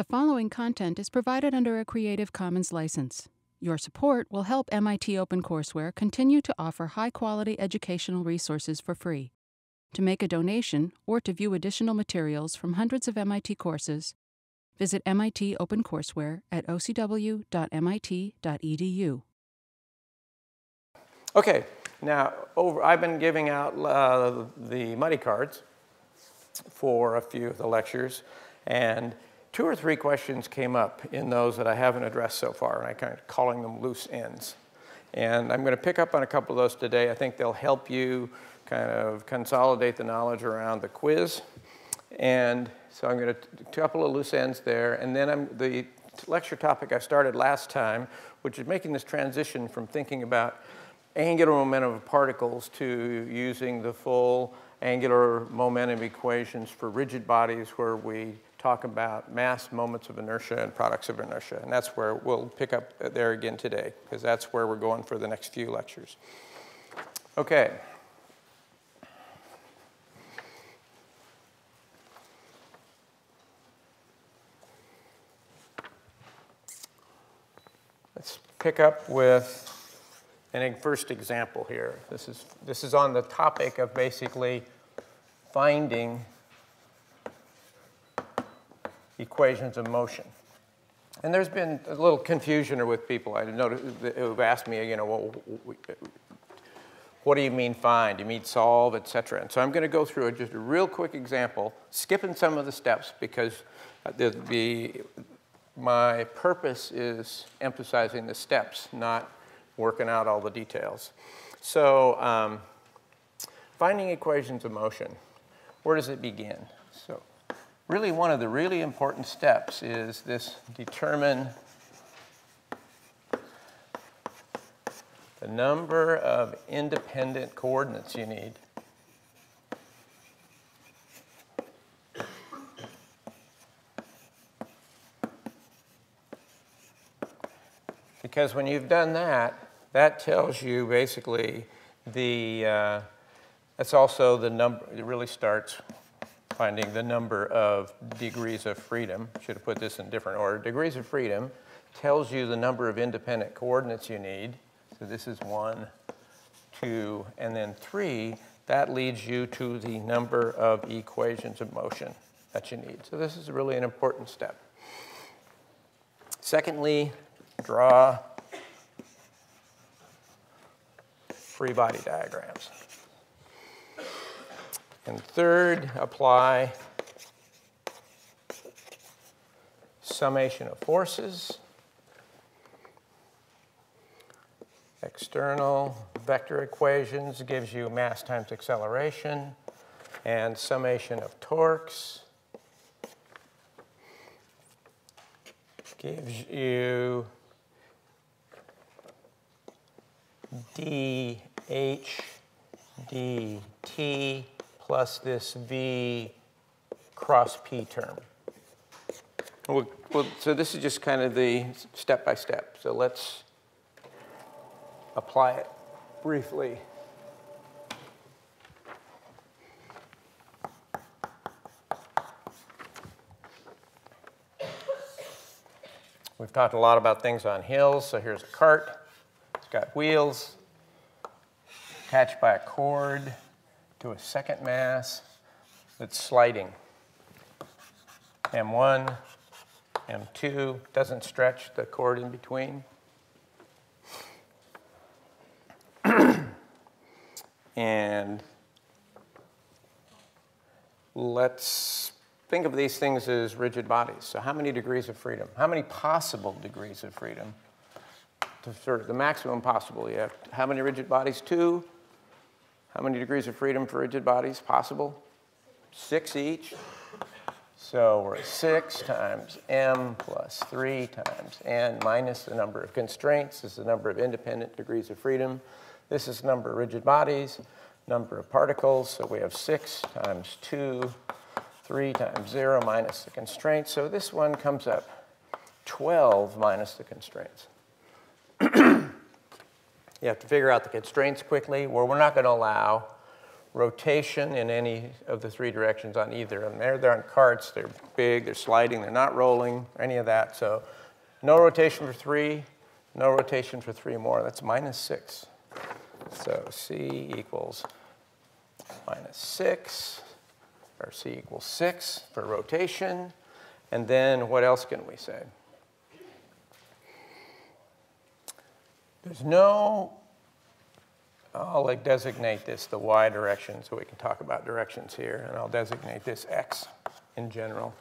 The following content is provided under a Creative Commons license. Your support will help MIT OpenCourseWare continue to offer high-quality educational resources for free. To make a donation or to view additional materials from hundreds of MIT courses, visit MIT OpenCourseWare at ocw.mit.edu. Okay, now I've been giving out the Muddy Cards for a few of the lectures, and two or three questions came up in those that I haven't addressed so far, and I'm kind of calling them loose ends. And I'm going to pick up on a couple of those today. I think they'll help you kind of consolidate the knowledge around the quiz. And so I'm going to a couple of loose ends there. And then the lecture topic I started last time, which is making this transition from thinking about angular momentum of particles to using the full angular momentum equations for rigid bodies where we talk about mass, moments of inertia, and products of inertia. And that's where we'll pick up there again today, because that's where we're going for the next few lectures. OK. Let's pick up with a first example here. This is on the topic of basically finding equations of motion. And there's been a little confusion with people. I noticed who've asked me, you know, well, what do you mean find? Do you mean solve, et cetera? And so I'm going to go through just a real quick example, skipping some of the steps because my purpose is emphasizing the steps, not working out all the details. So finding equations of motion, where does it begin? So, really, one of the really important steps is this: determine the number of independent coordinates you need because when you've done that, that tells you basically the that's also the number. It really starts finding the number of degrees of freedom. Should have put this in different order. Degrees of freedom tells you the number of independent coordinates you need. So this is 1, 2, and then 3. That leads you to the number of equations of motion that you need. So this is really an important step. Secondly, draw free body diagrams. And third, apply summation of forces, external vector equations gives you mass times acceleration, and summation of torques gives you dH dt plus this V cross P term. So this is just kind of the step-by-step. So let's apply it briefly. We've talked a lot about things on hills. So here's a cart. It's got wheels attached by a cord to a second mass that's sliding. M1, M2, doesn't stretch the cord in between. And let's think of these things as rigid bodies. So how many degrees of freedom? How many possible degrees of freedom? To sort of the maximum possible. You have how many rigid bodies? 2. How many degrees of freedom for rigid bodies possible? 6 each. So we're at 6 times m plus 3 times n minus the number of constraints. This is the number of independent degrees of freedom. This is the number of rigid bodies, number of particles. So we have 6 times 2, 3 times 0 minus the constraints. So this one comes up 12 minus the constraints. You have to figure out the constraints quickly. Well, we're not going to allow rotation in any of the three directions on either of them. They're on carts, they're big, they're sliding, they're not rolling, any of that. So no rotation for three, no rotation for three more. That's -6. So C equals -6, or C equals 6 for rotation. And then what else can we say? There's no, I'll like designate this the y direction so we can talk about directions here. And I'll designate this x in general.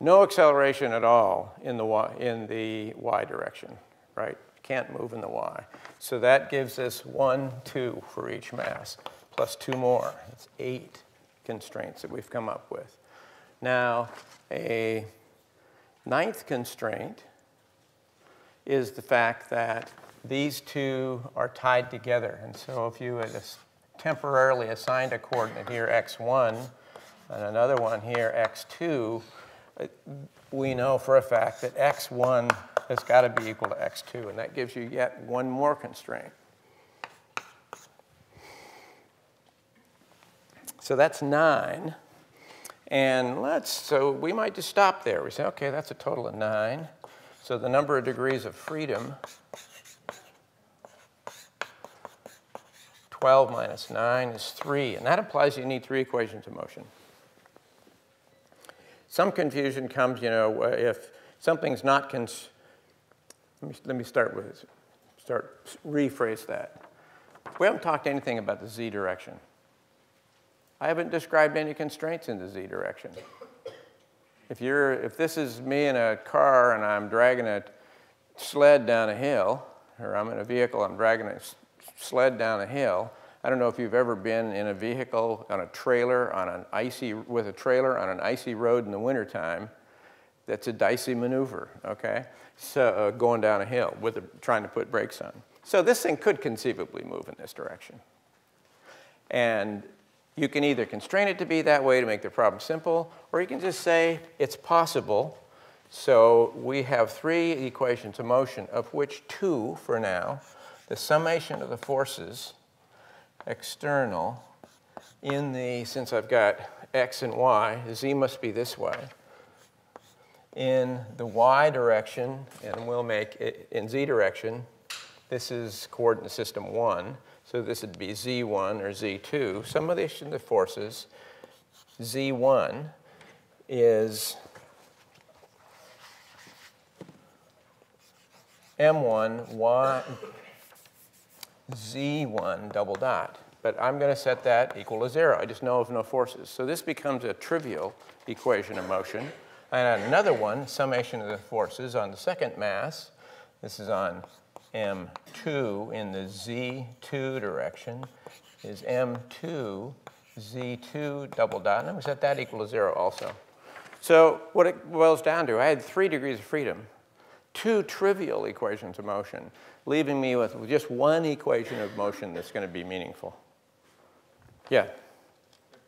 No acceleration at all in the y direction, right? Can't move in the y. So that gives us 1, 2 for each mass, plus 2 more. That's 8 constraints that we've come up with. Now, a 9th constraint is the fact that these two are tied together. And so if you had temporarily assigned a coordinate here, x1, and another one here, x2, we know for a fact that x1 has got to be equal to x2. And that gives you yet one more constraint. So that's 9. And so we might just stop there. We say, OK, that's a total of 9. So the number of degrees of freedom, 12 minus 9 is 3. And that implies you need 3 equations of motion. Some confusion comes, you know, if something's not Let me rephrase that. We haven't talked anything about the z direction. I haven't described any constraints in the z direction. If this is me in a car and I'm dragging a sled down a hill, or I'm in a vehicle, I'm dragging a sled down a hill. I don't know if you've ever been in a vehicle on a trailer with a trailer on an icy road in the wintertime. That's a dicey maneuver, okay? So going down a hill trying to put brakes on. So this thing could conceivably move in this direction. And you can either constrain it to be that way to make the problem simple, or you can just say it's possible. So we have 3 equations of motion, of which 2 for now, the summation of the forces external in the, since I've got x and y, z must be this way, in the y direction, and we'll make it in z direction. This is coordinate system 1. So this would be z1 or z2. Summation of the forces, z1 is m1 y z1 double dot. But I'm going to set that equal to 0. I just know of no forces. So this becomes a trivial equation of motion. And another one, summation of the forces on the second mass. This is on m2 in the z2 direction, is m2 z2 double dot. And I'm going to set that equal to 0 also. So what it boils down to, I had 3 degrees of freedom, 2 trivial equations of motion, leaving me with just 1 equation of motion that's going to be meaningful. Yeah? If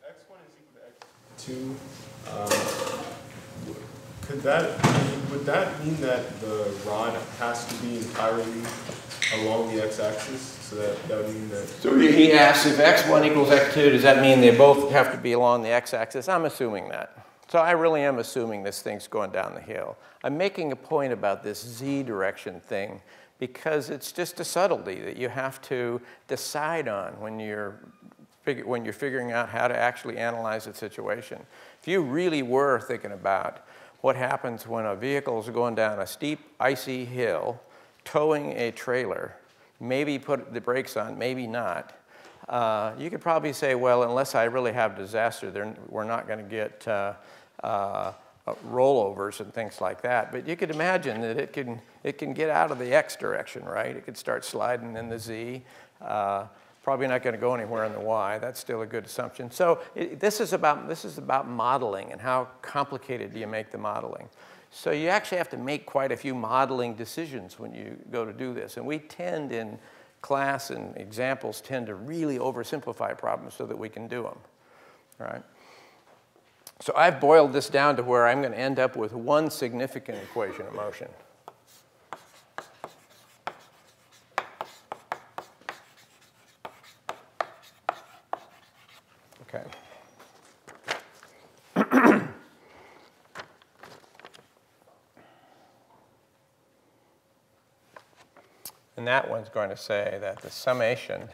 x1 is equal to x2, would that mean that the rod has to be entirely along the x-axis? So that would mean that. So he asks if x1 equals x2, does that mean they both have to be along the x-axis? I'm assuming that. So I really am assuming this thing's going down the hill. I'm making a point about this z direction thing because it's just a subtlety that you have to decide on when you're figuring out how to actually analyze a situation. If you really were thinking about what happens when a vehicle is going down a steep, icy hill, towing a trailer, maybe put the brakes on, maybe not, you could probably say, well, unless I really have disaster, we're not going to get rollovers and things like that. But you could imagine that it can get out of the x direction, right? It could start sliding in the z. Probably not going to go anywhere in the y. That's still a good assumption. So this is about modeling and how complicated do you make the modeling. So you actually have to make quite a few modeling decisions when you go to do this. And we tend in class and examples tend to really oversimplify problems so that we can do them. All right? So I've boiled this down to where I'm going to end up with 1 significant equation of motion. And that one's going to say that the summation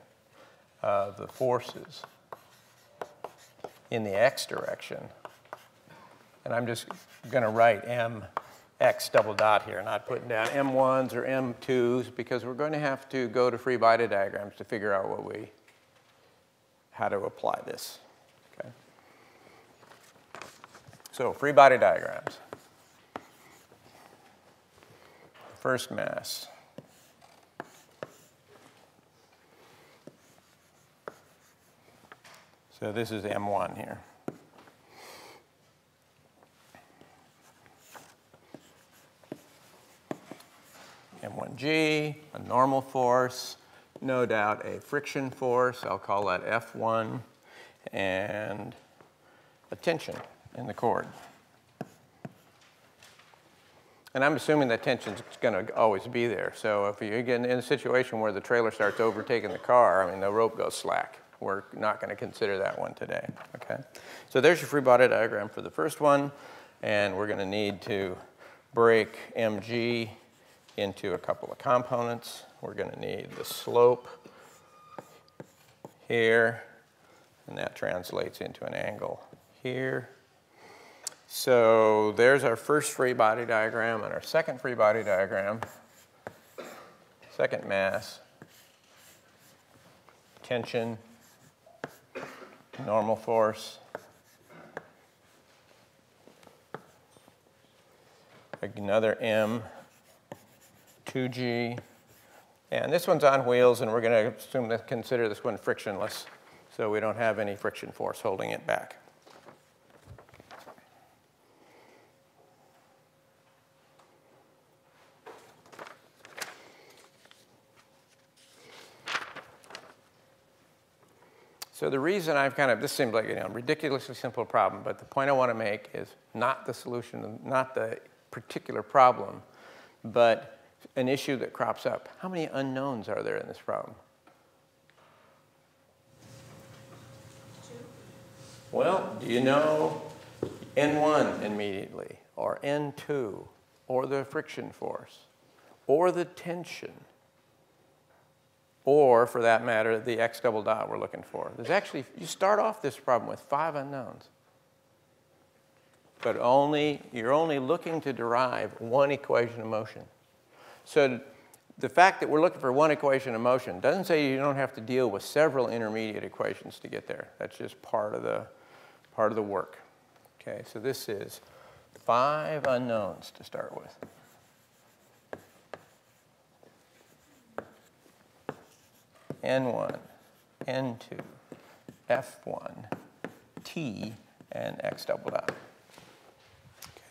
of the forces in the x direction, and I'm just going to write mx double dot here, not putting down m1s or m2s, because we're going to have to go to free body diagrams to figure out what we, how to apply this. Okay. So free body diagrams. First mass. So this is M1 here. M1G, a normal force, no doubt a friction force, I'll call that F1, and a tension in the cord. And I'm assuming that tension's going to always be there. So if you get in a situation where the trailer starts overtaking the car, I mean, the rope goes slack. We're not going to consider that one today, okay? So there's your free body diagram for the first one, and we're going to need to break mg into a couple of components. We're going to need the slope here, and that translates into an angle here. So there's our first free body diagram and our second free body diagram, second mass, tension, normal force, another M, 2G, and this one's on wheels, and we're going to assume that consider this one frictionless, so we don't have any friction force holding it back. So the reason I've kind of, this seems like a ridiculously simple problem, but the point I want to make is not the solution, not the particular problem, but an issue that crops up. How many unknowns are there in this problem? Two. Well, do you know N1 immediately, or N2, or the friction force, or the tension? Or, for that matter, the x double dot we're looking for. There's actually, you start off this problem with 5 unknowns. But only, you're only looking to derive one equation of motion. So the fact that we're looking for one equation of motion doesn't say you don't have to deal with several intermediate equations to get there. That's just part of the work. Okay, so this is 5 unknowns to start with. N1, N2, F1, T, and X double dot. Okay.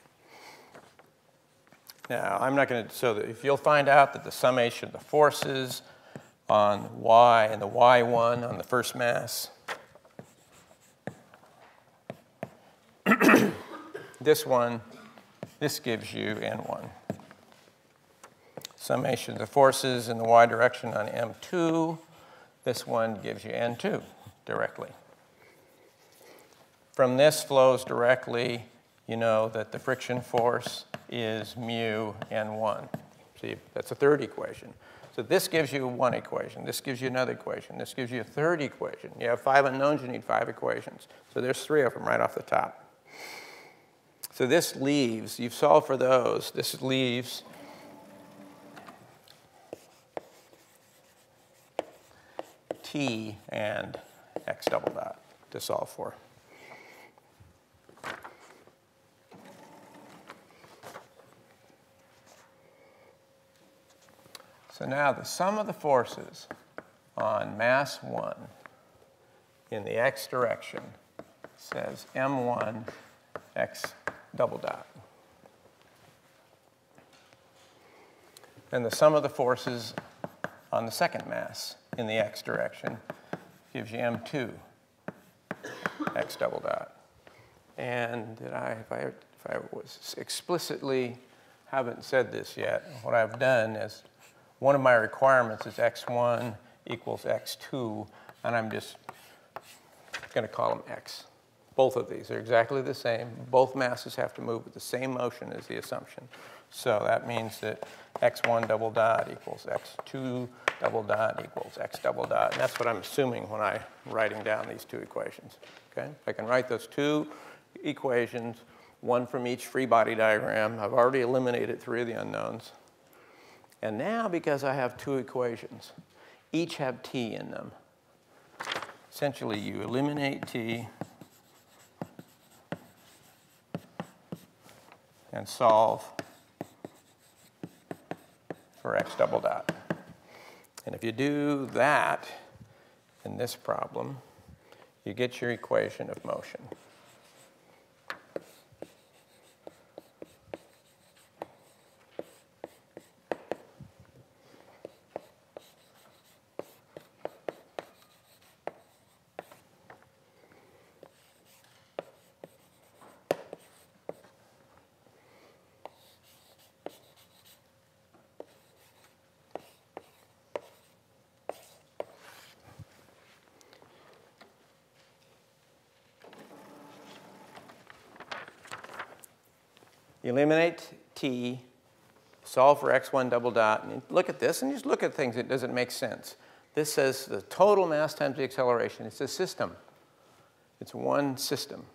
Now, I'm not going to, so that if you'll find out that the summation of the forces on Y and the Y1 on the first mass, this one, this gives you N1. Summation of the forces in the Y direction on M2. This one gives you N2 directly. From this flows directly, you know that the friction force is mu N1. See, that's a third equation. So this gives you one equation. This gives you another equation. This gives you a third equation. You have 5 unknowns, you need 5 equations. So there's 3 of them right off the top. So this leaves, you've solved for those, this leaves T and X double dot to solve for. So now the sum of the forces on mass 1 in the X direction says M1 X double dot. And the sum of the forces on the second mass in the x direction gives you m2 x double dot. And did I, if I was explicitly haven't said this yet, what I've done is one of my requirements is x1 equals x2, and I'm just going to call them x. Both of these are exactly the same. Both masses have to move with the same motion is the assumption. So that means that x1 double dot equals x2 double dot equals x double dot. And that's what I'm assuming when I'm writing down these two equations. Okay? If I can write those two equations, one from each free body diagram. I've already eliminated three of the unknowns. And now, because I have two equations, each have t in them. Essentially, you eliminate t and solve for x double dot. And if you do that in this problem, you get your equation of motion. Eliminate t, solve for x1 double dot, and look at this, and just look at things that doesn't make sense. This says the total mass times the acceleration. It's a system. It's one system.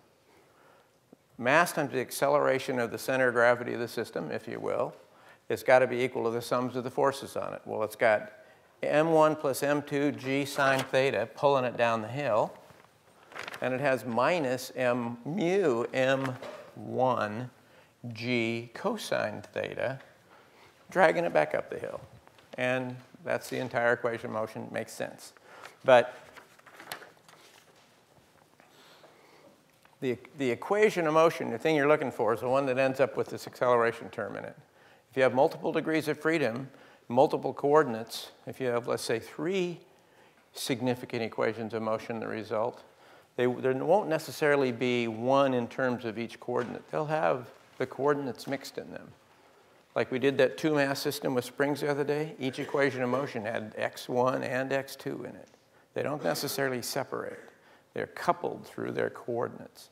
Mass times the acceleration of the center of gravity of the system, if you will, it's got to be equal to the sums of the forces on it. Well, it's got m1 plus m2 g sine theta pulling it down the hill, and it has minus m mu m1 g cosine theta, dragging it back up the hill. And that's the entire equation of motion. It makes sense. But the equation of motion, the thing you're looking for, is the one that ends up with this acceleration term in it. If you have multiple degrees of freedom, multiple coordinates, if you have, let's say, three significant equations of motion, the result, there won't necessarily be one in terms of each coordinate. They'll have the coordinates mixed in them. Like we did that two-mass system with springs the other day, each equation of motion had x1 and x2 in it. They don't necessarily separate. They're coupled through their coordinates.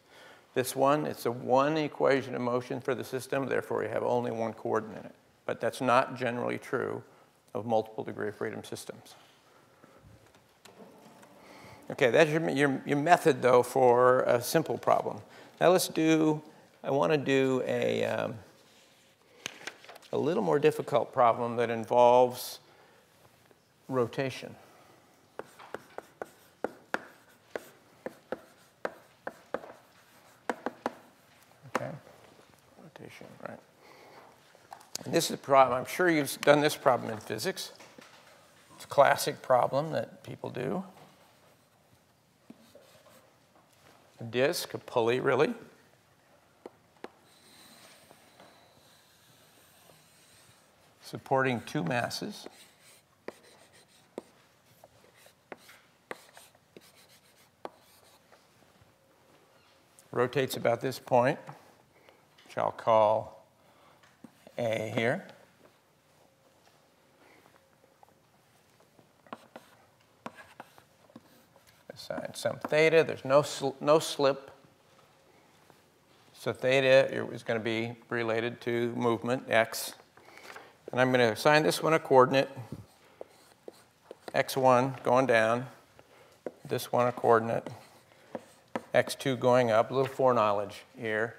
This one, it's a one equation of motion for the system, therefore you have only one coordinate in it. But that's not generally true of multiple degree of freedom systems. Okay, that's your method, though, for a simple problem. Now let's do, I want to do a little more difficult problem that involves rotation. Okay, rotation, right. And this is a problem, I'm sure you've done this problem in physics. It's a classic problem that people do. A disc, a pulley, really. Supporting two masses. Rotates about this point, which I'll call A here. Assign some theta. There's no slip. So theta is going to be related to movement, x. And I'm going to assign this one a coordinate, x1 going down, this one a coordinate, x2 going up. A little foreknowledge here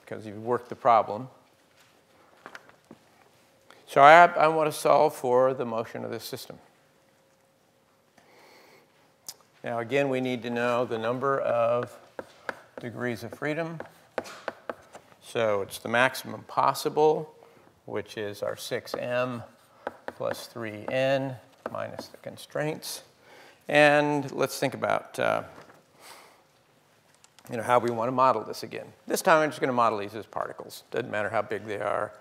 because you've worked the problem. So I want to solve for the motion of this system. Now, again, we need to know the number of degrees of freedom. So it's the maximum possible, which is our 6m plus 3n minus the constraints. And let's think about how we want to model this again. This time I'm just going to model these as particles. Doesn't matter how big they are.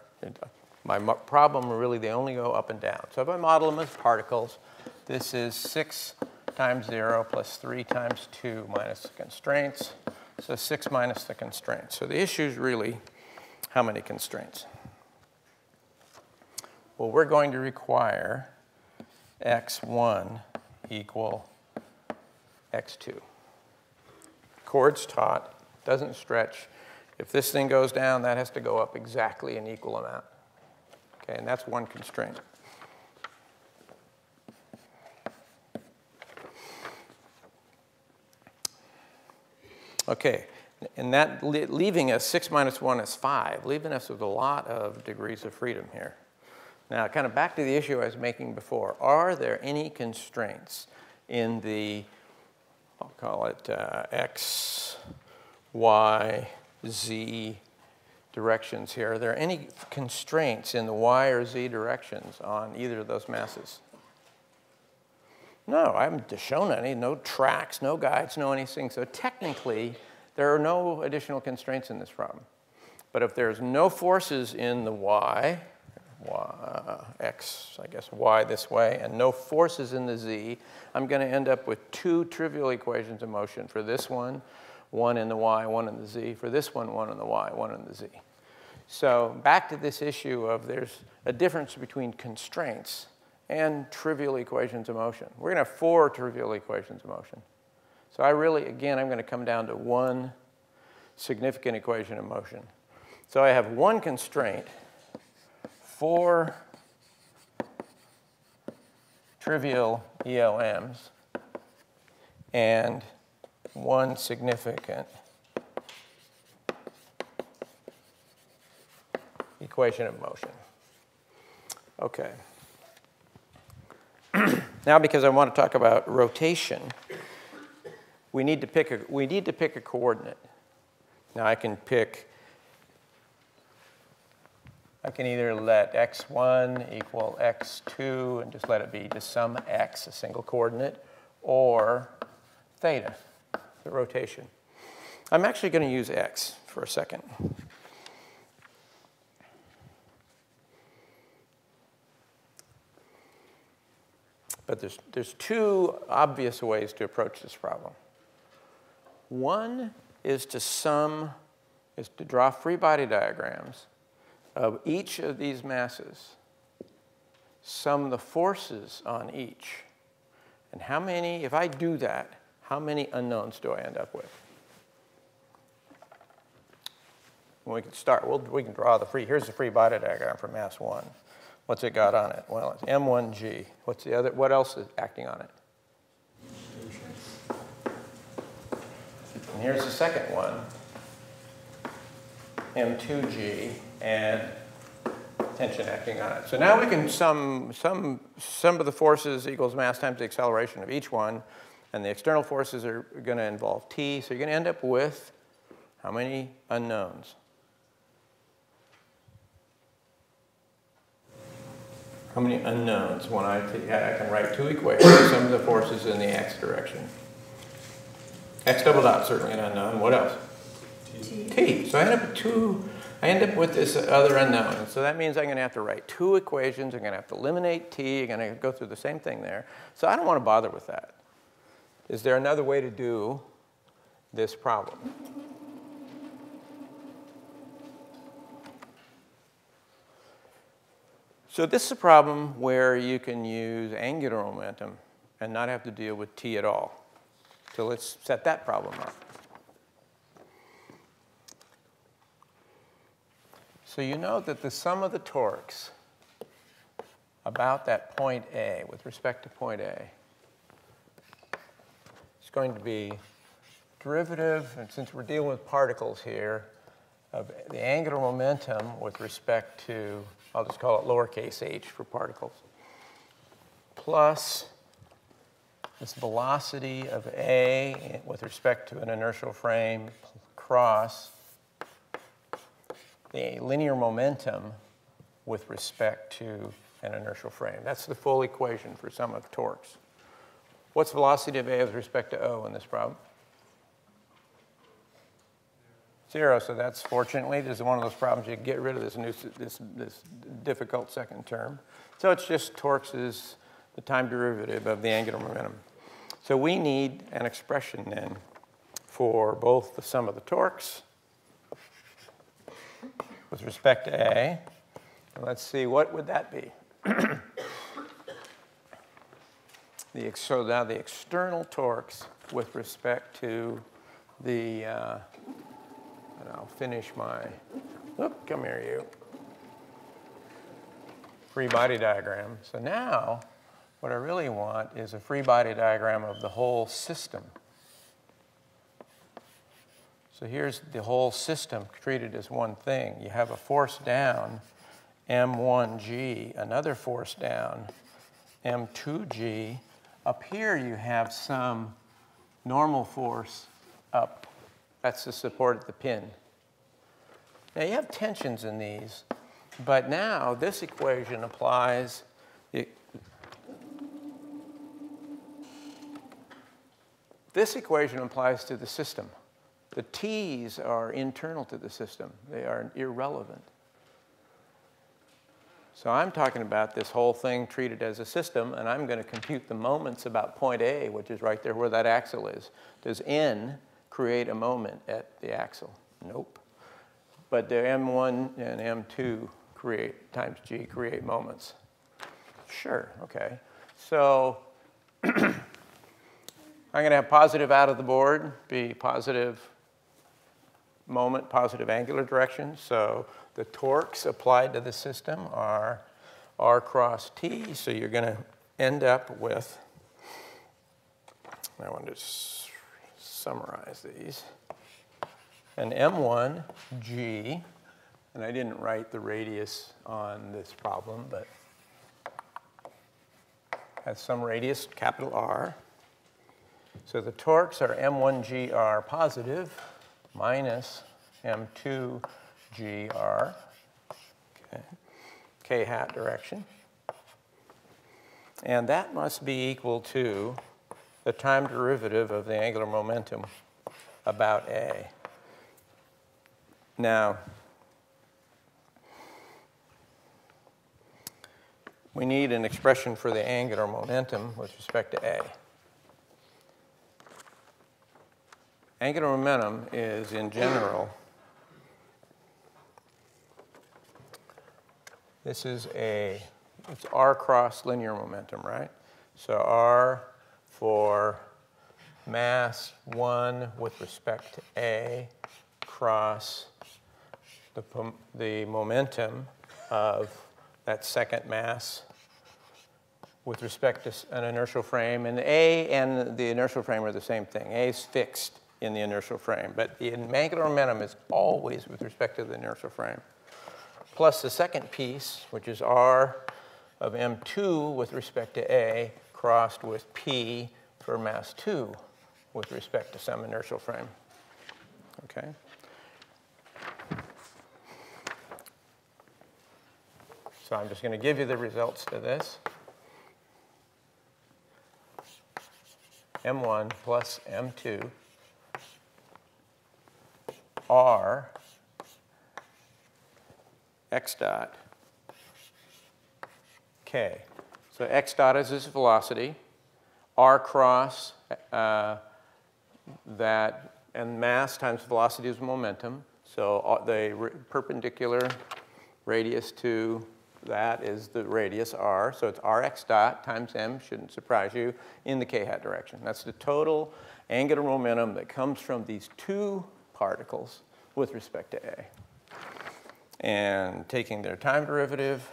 My problem, really, they only go up and down. So if I model them as particles, this is 6 times 0 plus 3 times 2 minus the constraints. So 6 minus the constraints. So the issue is really how many constraints. Well, we're going to require x1 equal x2. Of cord's taut, doesn't stretch. If this thing goes down, that has to go up exactly an equal amount. Okay, and that's one constraint. Okay, and that leaving us 6 minus 1 is 5, leaving us with a lot of degrees of freedom here. Now, kind of back to the issue I was making before. Are there any constraints in the, I'll call it X, Y, Z directions here? Are there any constraints in the Y or Z directions on either of those masses? No, I haven't shown any, no tracks, no guides, no anything. So technically, there are no additional constraints in this problem. But if there's no forces in the Y, X, I guess, Y this way, and no forces in the Z, I'm going to end up with 2 trivial equations of motion. For this one, 1 in the Y, 1 in the Z. For this one, 1 in the Y, 1 in the Z. So back to this issue of there's a difference between constraints and trivial equations of motion. We're going to have 4 trivial equations of motion. So I really, again, I'm going to come down to 1 significant equation of motion. So I have 1 constraint, 4 trivial EOMs, and 1 significant equation of motion. Okay. Now, because I want to talk about rotation, we need to pick a coordinate. Now, I can either let x1 equal x2 and just let it be just some x, a single coordinate, or theta, the rotation. I'm actually going to use x for a second. But there's 2 obvious ways to approach this problem. One is to draw free body diagrams of each of these masses, sum the forces on each. And how many, if I do that, how many unknowns do I end up with? Well, we can start, we can draw the free, here's the free body diagram for mass 1. What's it got on it? Well, it's M1G. What's the other, what else is acting on it? And here's the second one, M2G, and tension acting on it. So now we can sum of the forces equals mass times the acceleration of each one, and the external forces are going to involve T. So you're going to end up with how many unknowns? How many unknowns? When I can write 2 equations, sum of the forces in the x direction. X double dot, certainly an unknown. What else? T. T. So I end up with 2. I end up with this other unknown. So that means I'm going to have to write 2 equations. I'm going to have to eliminate T. I'm going to go through the same thing there. So I don't want to bother with that. Is there another way to do this problem? So this is a problem where you can use angular momentum and not have to deal with T at all. So let's set that problem up. So you know that the sum of the torques about that point A, with respect to point A, is going to be derivative, and since we're dealing with particles here, of the angular momentum with respect to, I'll just call it lowercase h for particles, plus this velocity of A with respect to an inertial frame cross the linear momentum with respect to an inertial frame. That's the full equation for sum of torques. What's velocity of A with respect to O in this problem? 0. So that's, fortunately, this is one of those problems you can get rid of this difficult second term. So it's just torques is the time derivative of the angular momentum. So we need an expression then for both the sum of the torques with respect to A. And let's see, what would that be? So now the external torques with respect to the, and I'll finish my, whoop, come here you, free body diagram. So now what I really want is a free body diagram of the whole system. So here's the whole system treated as one thing. You have a force down, M1G, another force down, M2G. Up here you have some normal force up. That's the support at the pin. Now you have tensions in these, but now this equation applies. This equation applies to the system. The T's are internal to the system. They are irrelevant. So I'm talking about this whole thing treated as a system, and I'm going to compute the moments about point A, which is right there where that axle is. Does N create a moment at the axle? Nope. But the M1 and M2 create, times G create moments. Sure, okay. So I'm going to have positive out of the board, be positive moment, positive angular direction. So the torques applied to the system are R cross T. So you're going to end up with, I want to summarize these, an M1 G. And I didn't write the radius on this problem, but has some radius, capital R. So the torques are M1GR positive minus M2GR, okay, k hat direction. And that must be equal to the time derivative of the angular momentum about A. Now, we need an expression for the angular momentum with respect to A. Angular momentum is, in general, this is it's R cross linear momentum, right? So R for mass 1 with respect to A cross the momentum of that second mass with respect to an inertial frame. And A and the inertial frame are the same thing. A is fixed in the inertial frame. But the angular momentum is always with respect to the inertial frame. Plus the second piece, which is R of M2 with respect to A, crossed with P for mass 2 with respect to some inertial frame. Okay. So I'm just going to give you the results to this. M1 plus M2 R x dot k. So x dot is this velocity. R cross that, and mass times velocity is momentum. So the perpendicular radius to that is the radius r. So it's rx dot times m, shouldn't surprise you, in the k hat direction. That's the total angular momentum that comes from these two particles with respect to A. And taking their time derivative,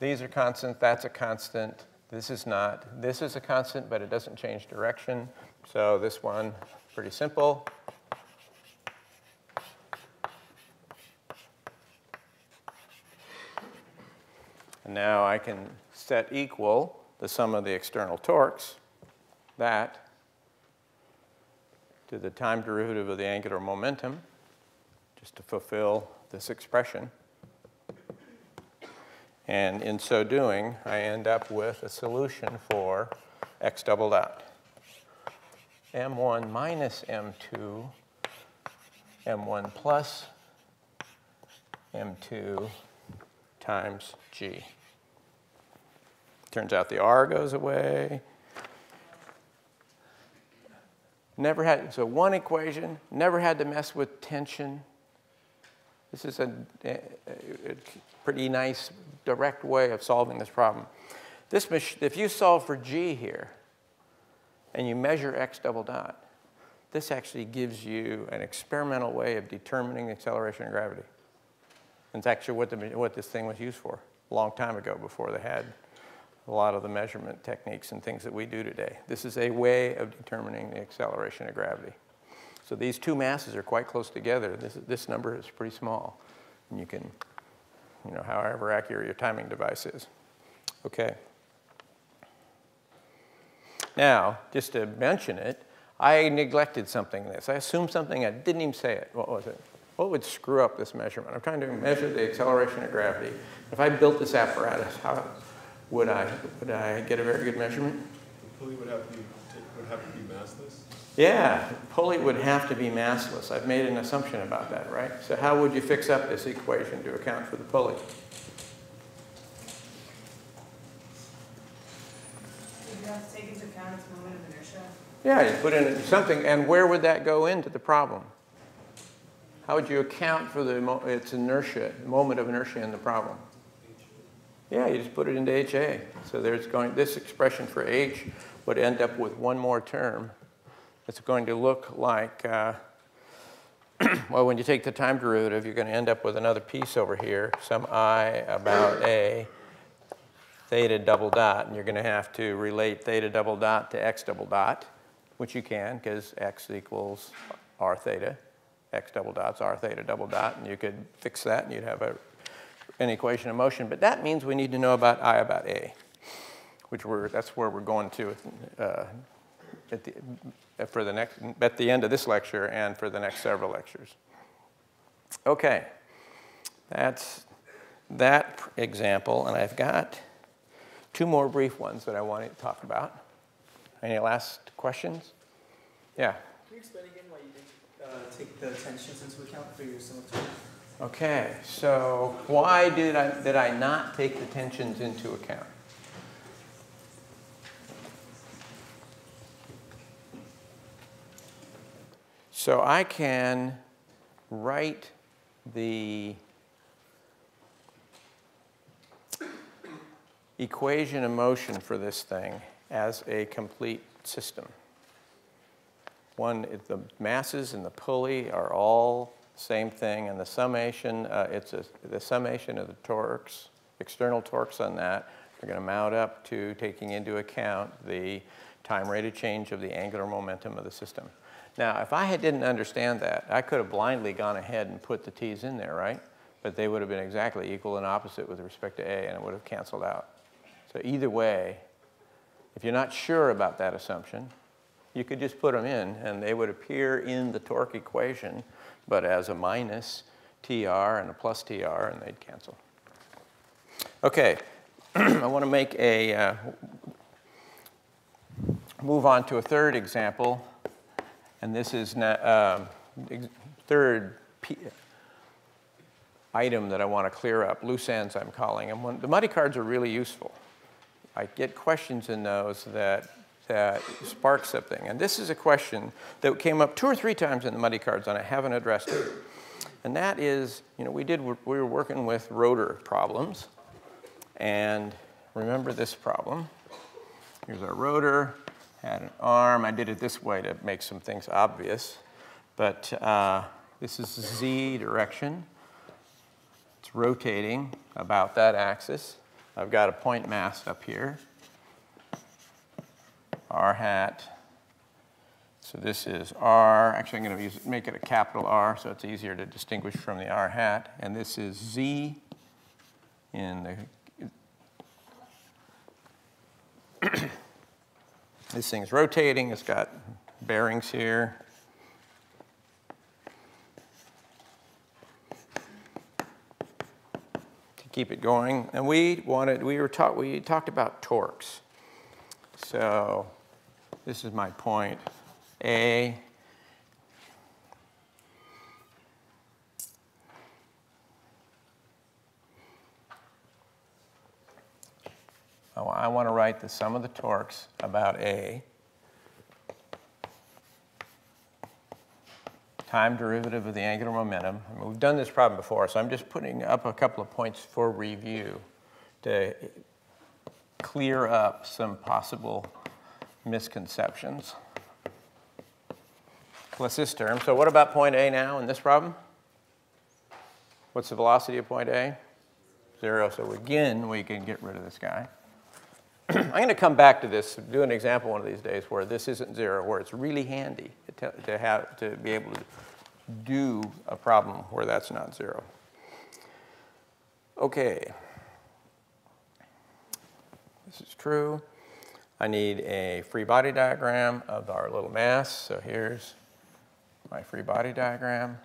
these are constant, that's a constant, this is not. This is a constant, but it doesn't change direction. So this one, pretty simple. And now I can set equal the sum of the external torques, that, to the time derivative of the angular momentum, just to fulfill this expression. And in so doing, I end up with a solution for x double dot. M1 minus M2, M1 plus M2 times G. Turns out the R goes away. Never had, so one equation, never had to mess with tension. This is a pretty nice, direct way of solving this problem. This, if you solve for G here, and you measure x double dot, this actually gives you an experimental way of determining acceleration and gravity. And it's actually what this thing was used for a long time ago before they had a lot of the measurement techniques and things that we do today. This is a way of determining the acceleration of gravity. So these two masses are quite close together. This number is pretty small. And you can, however accurate your timing device is. OK. Now, just to mention it, I neglected something in this. I assumed something. I didn't even say it. What was it? What would screw up this measurement? I'm trying to measure the acceleration of gravity. If I built this apparatus, how would I get a very good measurement? The pulley would have to be massless? Yeah, the pulley would have to be massless. I've made an assumption about that, right? So how would you fix up this equation to account for the pulley? Would you have to take into account its moment of inertia? Yeah, you put in something, and where would that go into the problem? How would you account for its inertia, the moment of inertia in the problem? Yeah, you just put it into HA. So there's this expression for H would end up with one more term. It's going to look like, well, when you take the time derivative, you're going to end up with another piece over here, some I about A, theta double dot. And you're going to have to relate theta double dot to x double dot, which you can, because x equals r theta. X double dot's r theta double dot. And you could fix that, and you'd have an equation of motion. But that means we need to know about I about A, which that's where we're going to at the end of this lecture and for the next several lectures. OK. That's that example. And I've got two more brief ones that I want to talk about. Any last questions? Yeah? Can you explain again why you didn't take the tensions into account for your symmetry? OK, so why did I not take the tensions into account? So I can write the equation of motion for this thing as a complete system. The masses and the pulley are all same thing, and the summation, the summation of the torques, external torques on that, are going to mount up to taking into account the time rate of change of the angular momentum of the system. Now, if I didn't understand that, I could have blindly gone ahead and put the t's in there, right? But they would have been exactly equal and opposite with respect to a, and it would have canceled out. So either way, if you're not sure about that assumption, you could just put them in, and they would appear in the torque equation, but as a minus TR and a plus TR, and they'd cancel. OK, I want to make a move on to a third example. And this is third item that I want to clear up, loose ends I'm calling them. The muddy cards are really useful. I get questions in those that spark something. And this is a question that came up 2 or 3 times in the muddy cards, and I haven't addressed it. And that is, we were working with rotor problems. And remember this problem. Here's our rotor. Had an arm. I did it this way to make some things obvious. But this is Z direction. It's rotating about that axis. I've got a point mass up here. R hat. So this is R. Actually, I'm going to make it a capital R so it's easier to distinguish from the R hat. And this is Z in the this thing's rotating. It's got bearings here. To keep it going. And we talked about torques. So this is my point A. I want to write the sum of the torques about A, time derivative of the angular momentum. I mean, we've done this problem before, so I'm just putting up a couple of points for review to clear up some possible misconceptions. What's this term? So what about point A now in this problem? What's the velocity of point A? 0. So again, we can get rid of this guy. I'm going to come back to this, do an example one of these days where this isn't 0, where it's really handy to be able to do a problem where that's not 0. OK. This is true. I need a free body diagram of our little mass. So here's my free body diagram.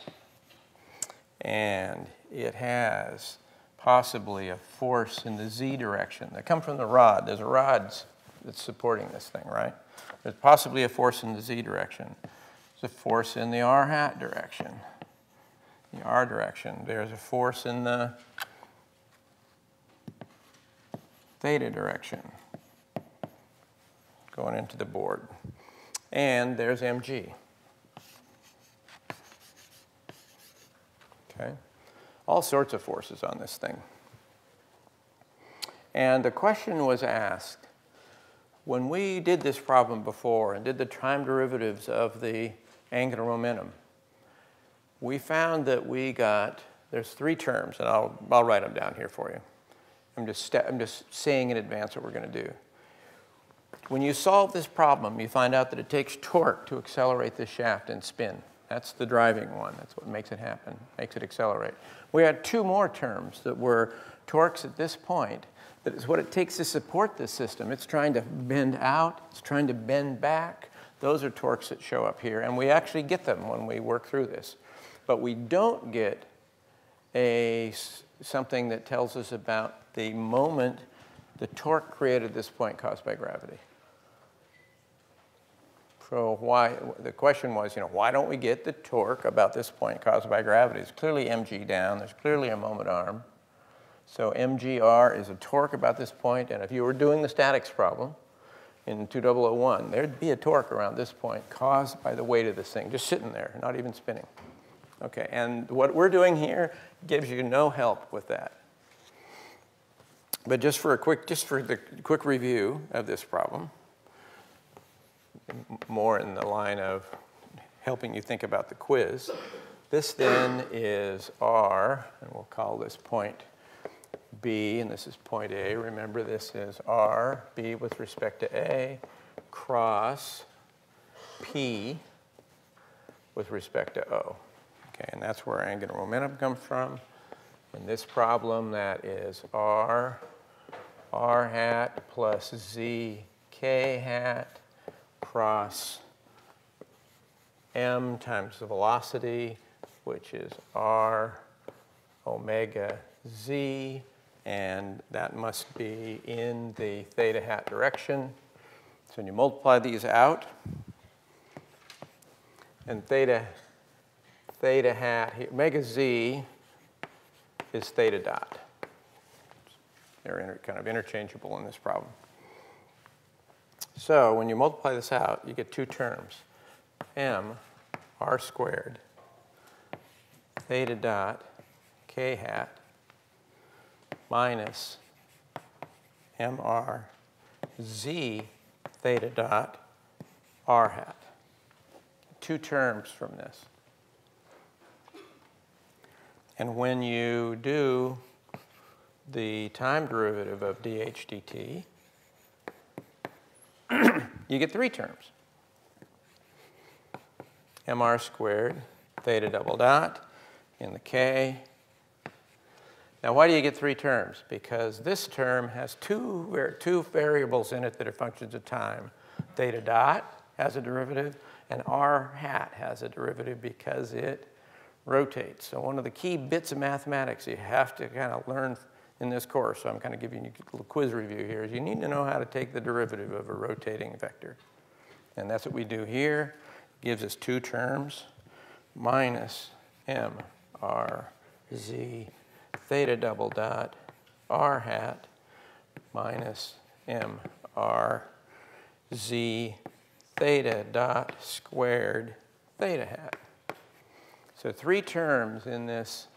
And it has possibly a force in the z direction that comes from the rod. There's a rod that's supporting this thing, right? There's possibly a force in the z direction. There's a force in the r-hat direction. The r direction. There's a force in the theta direction going into the board. And there's mg. Okay. All sorts of forces on this thing. And the question was asked, when we did this problem before and did the time derivatives of the angular momentum, we found that we got, there's 3 terms, and I'll write them down here for you. I'm just saying in advance what we're going to do. When you solve this problem, you find out that it takes torque to accelerate this shaft and spin. That's the driving one. That's what makes it happen, makes it accelerate. We had 2 more terms that were torques at this point. That is what it takes to support this system. It's trying to bend out. It's trying to bend back. Those are torques that show up here. And we actually get them when we work through this. But we don't get something that tells us about the moment the torque created this point caused by gravity. So why, the question was, why don't we get the torque about this point caused by gravity? It's clearly mg down. There's clearly a moment arm. So mgr is a torque about this point. And if you were doing the statics problem in 2001, there'd be a torque around this point caused by the weight of this thing, just sitting there, not even spinning. OK, and what we're doing here gives you no help with that. But just for the quick review of this problem, more in the line of helping you think about the quiz. This then is R, and we'll call this point B, and this is point A. Remember, this is R, B with respect to A, cross P with respect to O. Okay, and that's where angular momentum comes from. In this problem, that is r hat plus z k hat cross m times the velocity, which is r omega z. And that must be in the theta hat direction. So when you multiply these out, and theta hat here, omega z is theta dot. They're kind of interchangeable in this problem. So when you multiply this out, you get 2 terms. M, r squared, theta dot, k hat, minus mr, z, theta dot, r hat. 2 terms from this. And when you do the time derivative of dH dt, you get 3 terms. mr squared, theta double dot, in the k. Now, why do you get 3 terms? Because this term has two variables in it that are functions of time. Theta dot has a derivative, and r hat has a derivative because it rotates. So one of the key bits of mathematics you have to kind of learn in this course, so I'm kind of giving you a little quiz review here, is you need to know how to take the derivative of a rotating vector. And that's what we do here. It gives us 2 terms, minus m, r, z, theta double dot, r hat, minus m, r, z, theta dot squared, theta hat. So 3 terms in this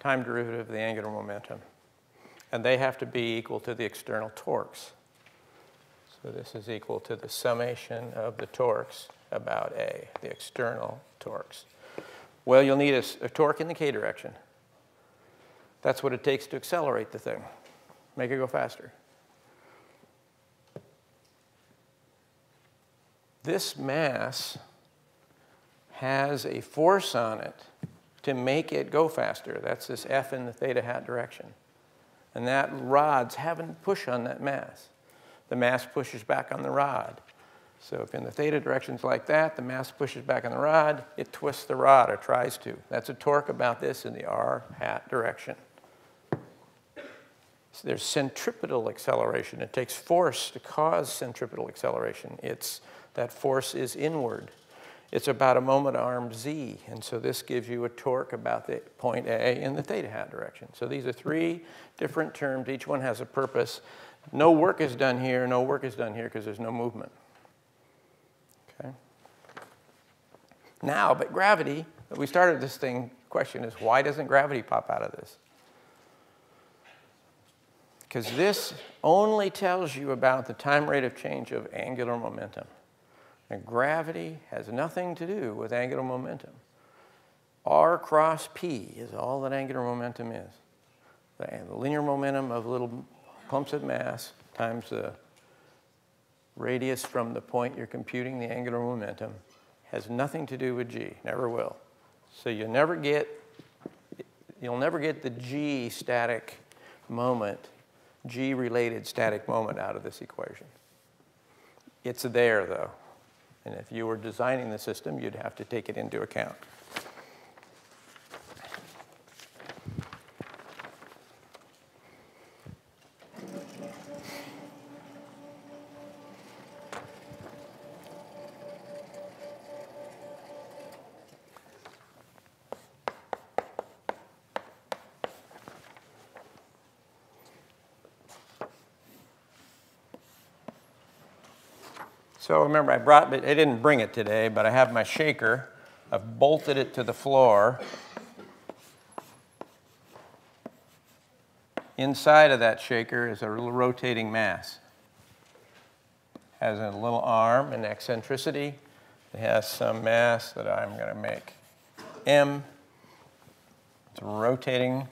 time derivative of the angular momentum. And they have to be equal to the external torques. So this is equal to the summation of the torques about A, the external torques. Well, you'll need a torque in the K direction. That's what it takes to accelerate the thing, make it go faster. This mass has a force on it to make it go faster. That's this F in the theta hat direction. And that rod's having to push on that mass. The mass pushes back on the rod. So if in the theta direction's like that, the mass pushes back on the rod, it twists the rod or tries to. That's a torque about this in the r hat direction. So there's centripetal acceleration. It takes force to cause centripetal acceleration. That force is inward. It's about a moment arm z, and so this gives you a torque about the point A in the theta hat direction. So these are three different terms. Each one has a purpose. No work is done here. No work is done here because there's no movement. Okay. Now, but gravity, we started this thing, the question is, why doesn't gravity pop out of this? Because this only tells you about the time rate of change of angular momentum. And gravity has nothing to do with angular momentum. R cross P is all that angular momentum is. The linear momentum of little clumps of mass times the radius from the point you're computing the angular momentum has nothing to do with G, never will. So you'll never get the G static moment, G-related static moment out of this equation. It's there, though. And if you were designing the system, you'd have to take it into account. So remember, I didn't bring it today, but I have my shaker. I've bolted it to the floor. Inside of that shaker is a little rotating mass. It has a little arm and eccentricity. It has some mass that I'm going to make M. It's rotating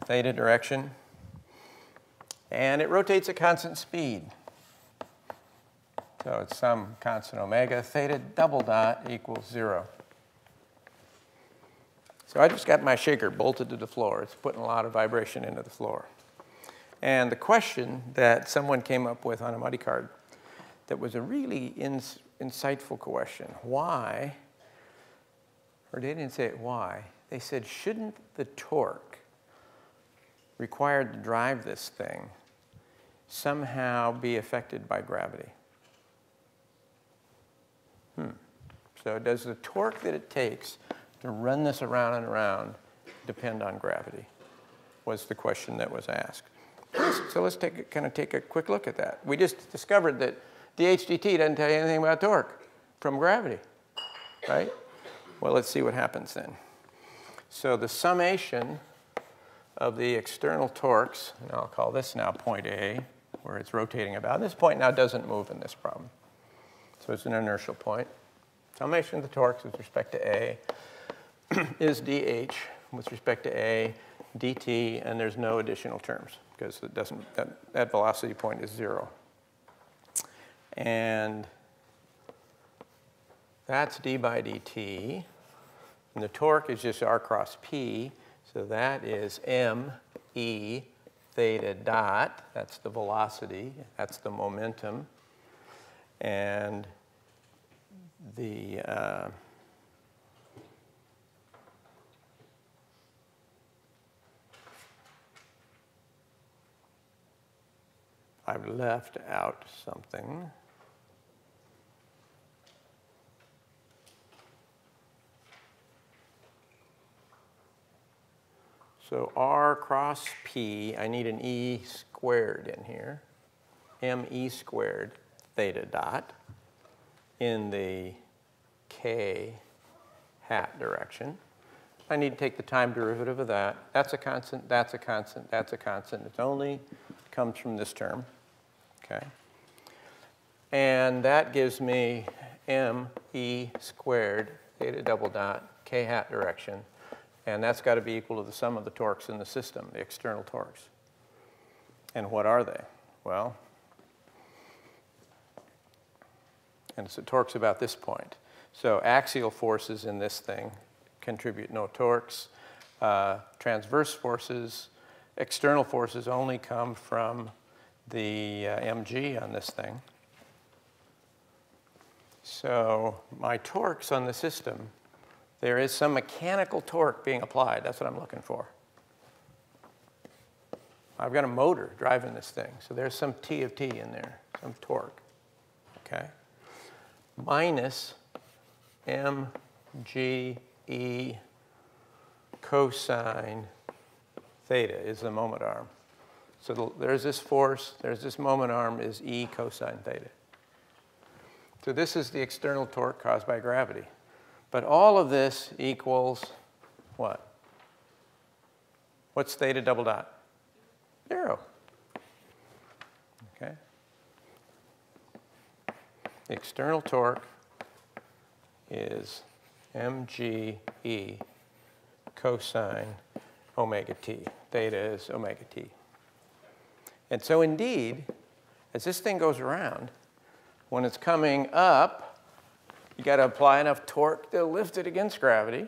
the theta direction. And it rotates at constant speed. So it's some constant omega theta double dot equals 0. So I just got my shaker bolted to the floor. It's putting a lot of vibration into the floor. And the question that someone came up with on a Muddy card that was a really insightful question. Why? Or they didn't say it why. They said, shouldn't the torque required to drive this thing somehow be affected by gravity? So does the torque that it takes to run this around and around depend on gravity? Was the question that was asked. So let's take a quick look at that. We just discovered that dHdt doesn't tell you anything about torque from gravity, right? Well, let's see what happens then. So the summation of the external torques, and I'll call this now point A, where it's rotating about. This point now doesn't move in this problem. So it's an inertial point. Summation of the torques with respect to A is dH with respect to A, dt, and there's no additional terms because it doesn't, that velocity point is 0. And that's d by dt. And the torque is just r cross p, so that is m e theta dot. That's the velocity. That's the momentum. And I've left out something. So R cross P, I need an E squared in here. M E squared theta dot in the K hat direction. I need to take the time derivative of that. That's a constant, that's a constant, that's a constant. It only comes from this term, okay? And that gives me m e squared theta double dot k hat direction. And that's got to be equal to the sum of the torques in the system, the external torques. And what are they? Well, and so torques about this point. So axial forces in this thing contribute no torques. Transverse forces, external forces only come from the mg on this thing. So my torques on the system, there is some mechanical torque being applied. That's what I'm looking for. I've got a motor driving this thing. So there's some T of T in there, some torque. Okay? Minus mge cosine theta is the moment arm. So there's this force. There's this moment arm is E cosine theta. So this is the external torque caused by gravity. But all of this equals what? What's theta double dot? 0. Okay. The external torque is mge cosine omega t. Theta is omega t. And so indeed, as this thing goes around, when it's coming up, you got to apply enough torque to lift it against gravity.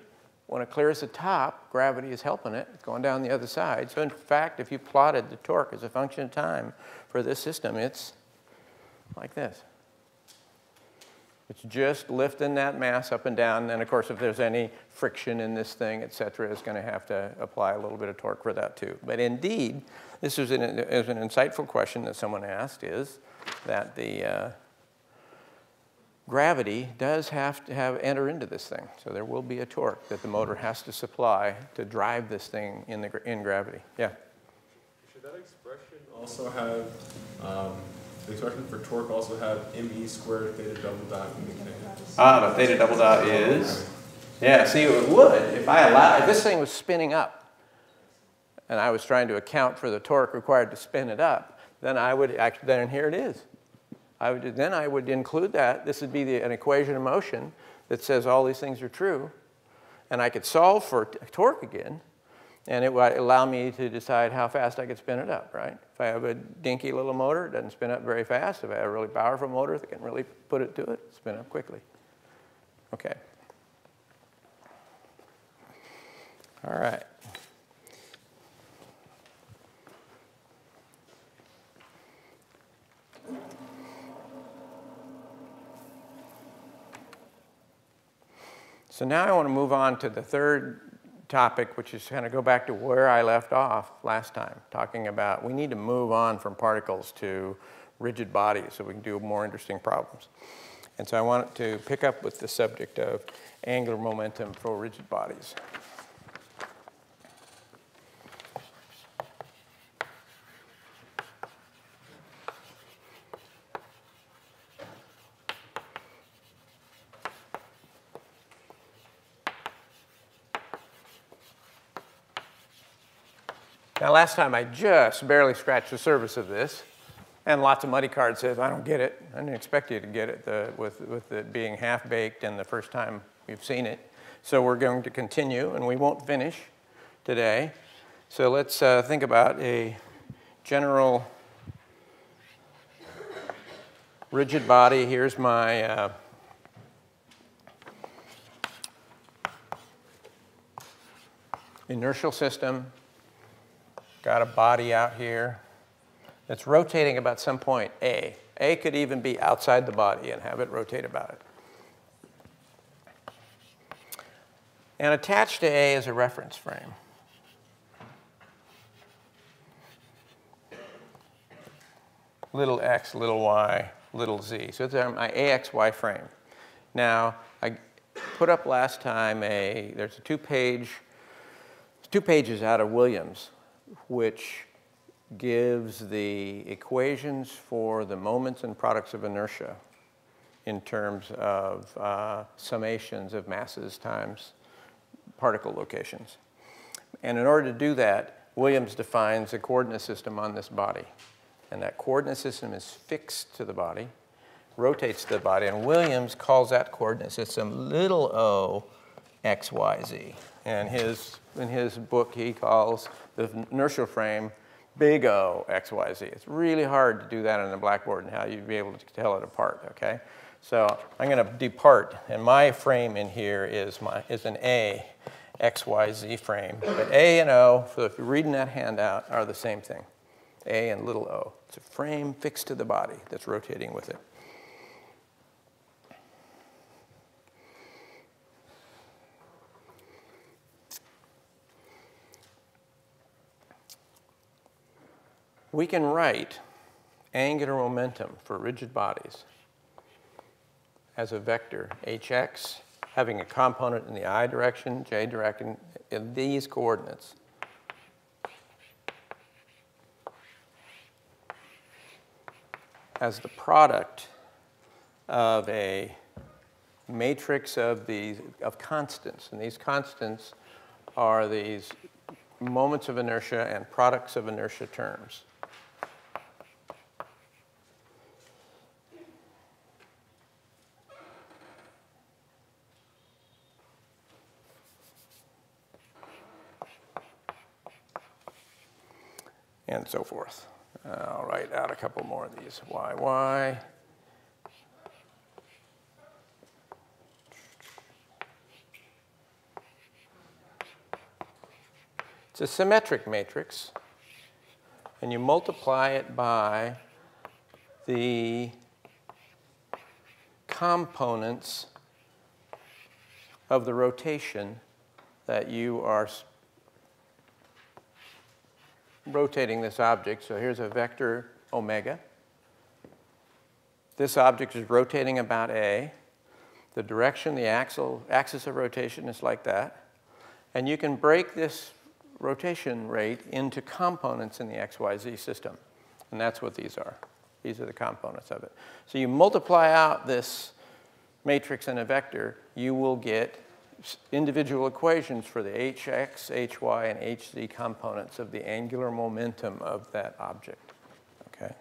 When it clears the top, gravity is helping it. It's going down the other side. So in fact, if you plotted the torque as a function of time for this system, it's like this. It's just lifting that mass up and down. And of course, if there's any friction in this thing, et cetera, it's going to have to apply a little bit of torque for that too. But indeed, this is an insightful question that someone asked, is that the gravity does have to enter into this thing. So there will be a torque that the motor has to supply to drive this thing in gravity. Yeah? Should that expression also have, the expression for torque also have ME squared theta double dot? Ah, the theta double dot is? Yeah, see, it would. If this thing was spinning up and I was trying to account for the torque required to spin it up, then I would actually, then here it is. Then I would include that. This would be an equation of motion that says all these things are true. And I could solve for torque again. And it would allow me to decide how fast I could spin it up, right? If I have a dinky little motor, it doesn't spin up very fast. If I have a really powerful motor that can really put it to it, it'll spin up quickly. OK. All right. So now I want to move on to the third topic, which is kind of go back to where I left off last time, talking about we need to move on from particles to rigid bodies so we can do more interesting problems. And so I want to pick up with the subject of angular momentum for rigid bodies. Now, last time I just barely scratched the surface of this, and lots of muddy cards says, I don't get it. I didn't expect you to get it with it being half-baked and the first time we've seen it. So we're going to continue, and we won't finish today. So let's think about a general rigid body. Here's my inertial system. Got a body out here that's rotating about some point, A. A could even be outside the body and have it rotate about it. And attached to A is a reference frame. Little x, little y, little z. So it's my AXY frame. Now, I put up last time there's a two pages out of Williams, which gives the equations for the moments and products of inertia in terms of summations of masses times particle locations. And in order to do that, Williams defines a coordinate system on this body. And that coordinate system is fixed to the body rotates the body, and Williams calls that coordinate system little o x, y, z. And in his book, he calls the inertial frame big O, x, y, z. It's really hard to do that on the blackboard and how you'd be able to tell it apart, okay? So I'm going to depart, and my frame in here is an A, x, y, z frame. But A and O, so if you're reading that handout, are the same thing, A and little o. It's a frame fixed to the body that's rotating with it. We can write angular momentum for rigid bodies as a vector, hx, having a component in the I direction, j direction, in these coordinates. As the product of a matrix of constants. And these constants are these moments of inertia and products of inertia terms. And so forth. I'll write out a couple more of these. Y, Y. It's a symmetric matrix, and you multiply it by the components of the rotation that you are rotating this object. So here's a vector omega. This object is rotating about A. The direction, the axis of rotation is like that. And you can break this rotation rate into components in the XYZ system. And that's what these are. These are the components of it. So you multiply out this matrix and a vector, you will get individual equations for the hx, hy, and hz components of the angular momentum of that object. Okay.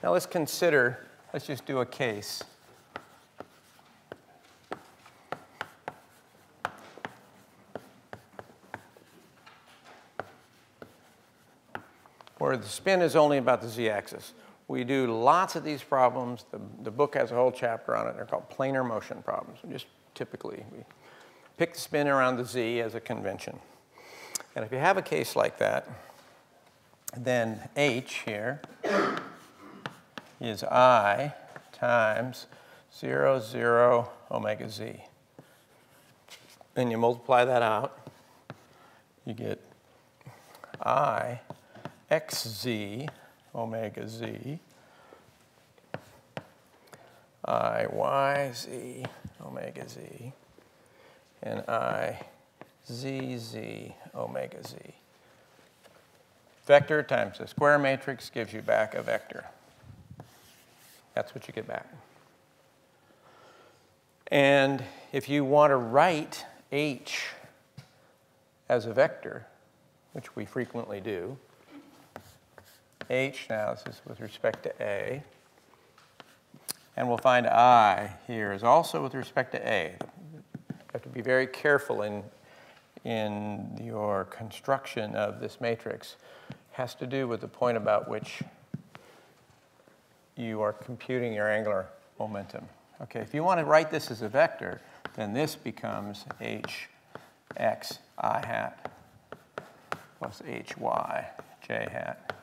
Now let's consider, let's just do a case. Where the spin is only about the z-axis. We do lots of these problems. The book has a whole chapter on it. They're called planar motion problems. We just typically we pick the spin around the z as a convention. And if you have a case like that, then h here is I times 0, 0, omega z. And you multiply that out. You get I xz omega z, I yz omega z, and I zz omega z. Vector times the square matrix gives you back a vector. That's what you get back. And if you want to write h as a vector, which we frequently do, h now this is with respect to A. And we'll find I here is also with respect to A. You have to be very careful in your construction of this matrix. It has to do with the point about which you are computing your angular momentum. Okay, if you want to write this as a vector, then this becomes h x I hat plus h y j hat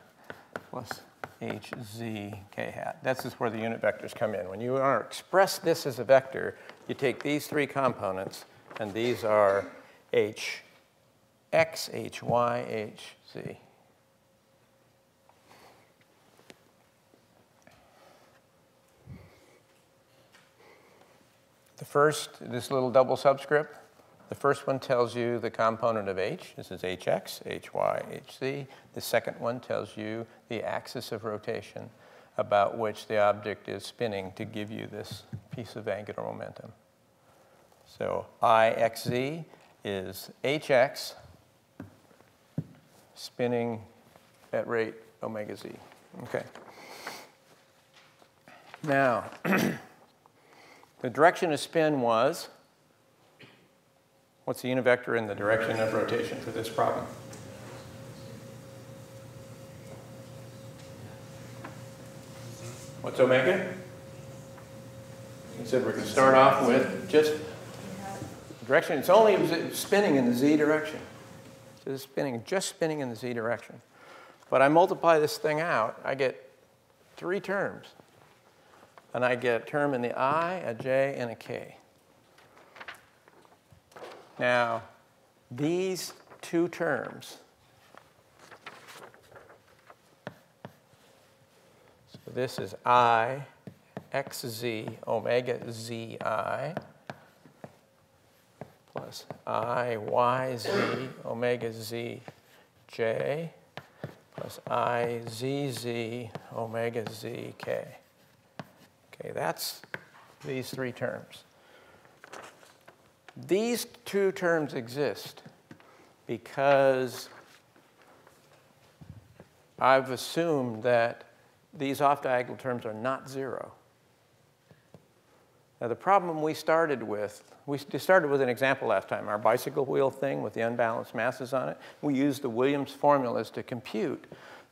plus h z k hat. That's just where the unit vectors come in. When you want to express this as a vector, you take these three components, and these are H, X, H, Y, H, Z. The first, this little double subscript, the first one tells you the component of H. This is Hx, Hy, Hz. The second one tells you the axis of rotation about which the object is spinning to give you this piece of angular momentum. So Ixz is Hx spinning at rate omega z. Okay. Now, the direction of spin was, what's the univector in the direction of rotation for this problem? What's omega? I said we're going to start off with just direction. It's only spinning in the z direction. So it's spinning, just spinning in the z direction. But I multiply this thing out, I get three terms. And I get a term in the I, a j, and a k. Now, these two terms, so this is I, xz, omega zi, plus I, yz, omega zj, plus I, zz, omega zk. OK, that's these three terms. These two terms exist because I've assumed that these off-diagonal terms are not zero. Now, the problem we started with an example last time, our bicycle wheel thing with the unbalanced masses on it. We used the Williams formulas to compute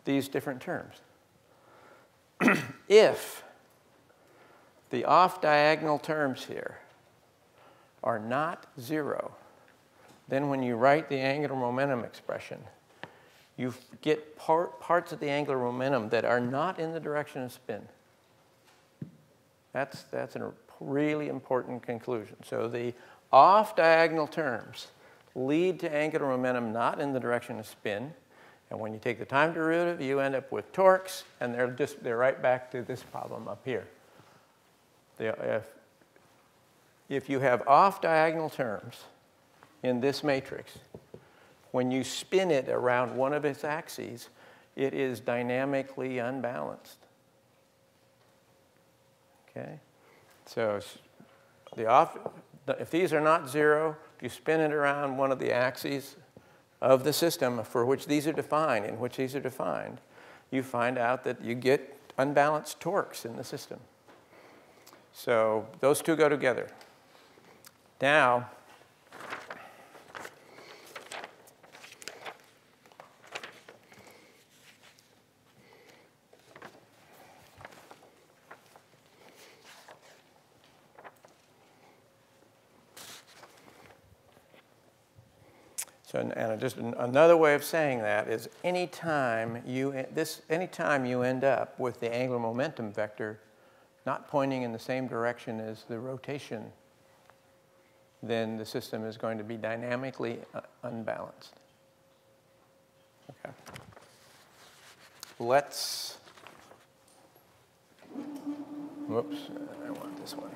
these different terms. If the off-diagonal terms here are not zero, then when you write the angular momentum expression, you get parts of the angular momentum that are not in the direction of spin. That's a really important conclusion. So the off-diagonal terms lead to angular momentum not in the direction of spin. And when you take the time derivative, you end up with torques. And they're right back to this problem up here. If you have off-diagonal terms in this matrix, when you spin it around one of its axes, it is dynamically unbalanced. Okay? So if these are not zero, if you spin it around one of the axes of the system for which these are defined, you find out that you get unbalanced torques in the system. So those two go together. Now, so and just another way of saying that is anytime you end up with the angular momentum vector not pointing in the same direction as the rotation, then the system is going to be dynamically unbalanced. Okay. Let's, whoops, I want this one.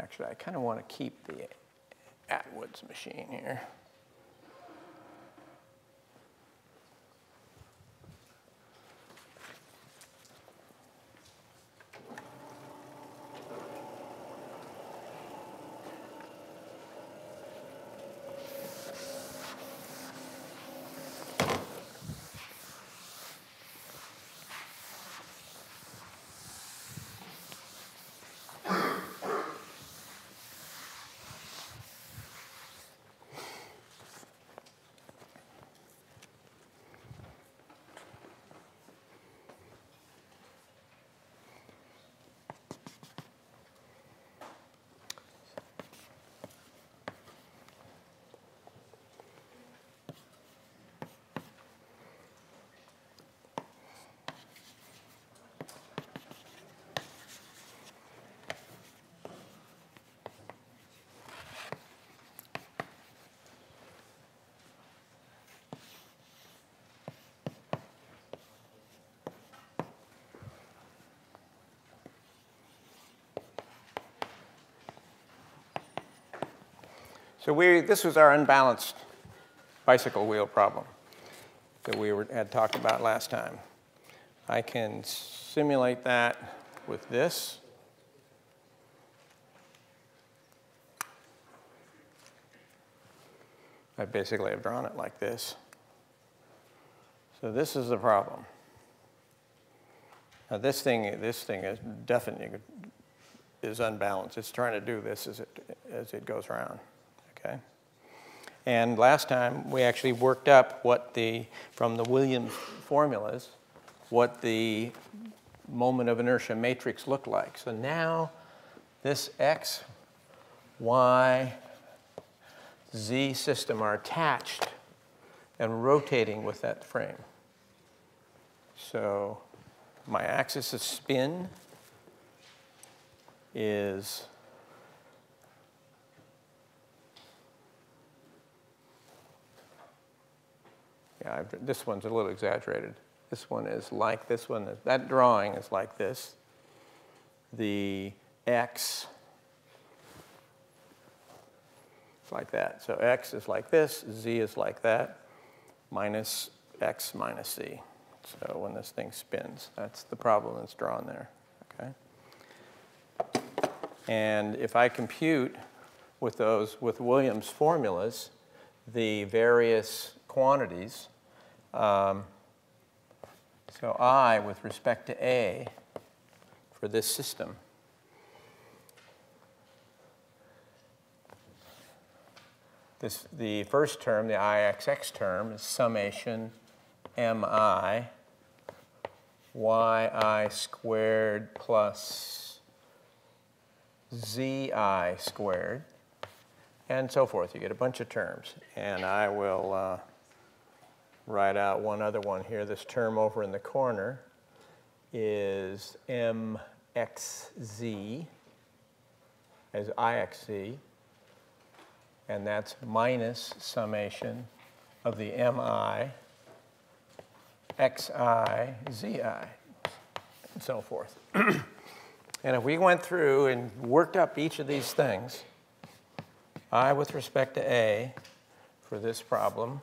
Actually, I kind of want to keep the Atwood's machine here. So this was our unbalanced bicycle wheel problem that we had talked about last time. I can simulate that with this. I basically have drawn it like this. So this is the problem. Now this thing is definitely unbalanced. It's trying to do this as it goes around. Okay. And last time we actually worked up what from the Williams formulas, what the moment of inertia matrix looked like. So now this X, Y, Z system are attached and rotating with that frame. So my axis of spin is this one's a little exaggerated. This one is like this one. That drawing is like this. The X is like that. So X is like this. Z is like that. Minus X minus Z. So when this thing spins, that's the problem that's drawn there. Okay. And if I compute with Williams formulas, the various quantities. So I, with respect to A, for this system, the first term, the IXX term, is summation MI YI squared plus ZI squared, and so forth. You get a bunch of terms. And I will write out one other one here. This term over in the corner is MXZ, as IXZ. And that's minus summation of the MI, XI, ZI, and so forth. And if we went through and worked up each of these things, I, with respect to A, for this problem,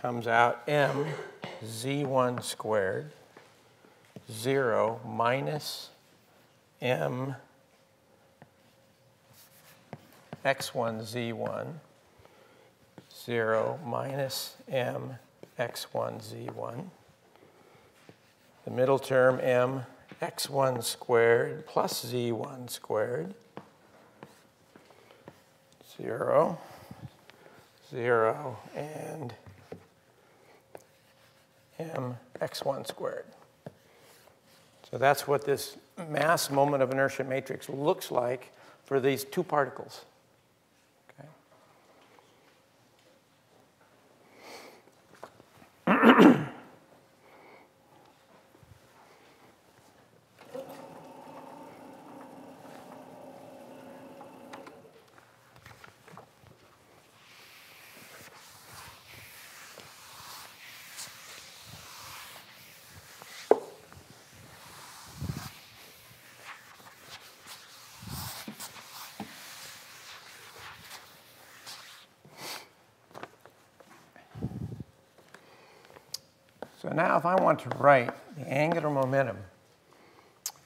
comes out M Z1 squared 0 minus M X1 Z1 0 minus M X1 Z1. The middle term M X1 squared plus Z1 squared 0 0 and M X1 squared. So that's what this mass moment of inertia matrix looks like for these two particles. Okay. So now if I want to write the angular momentum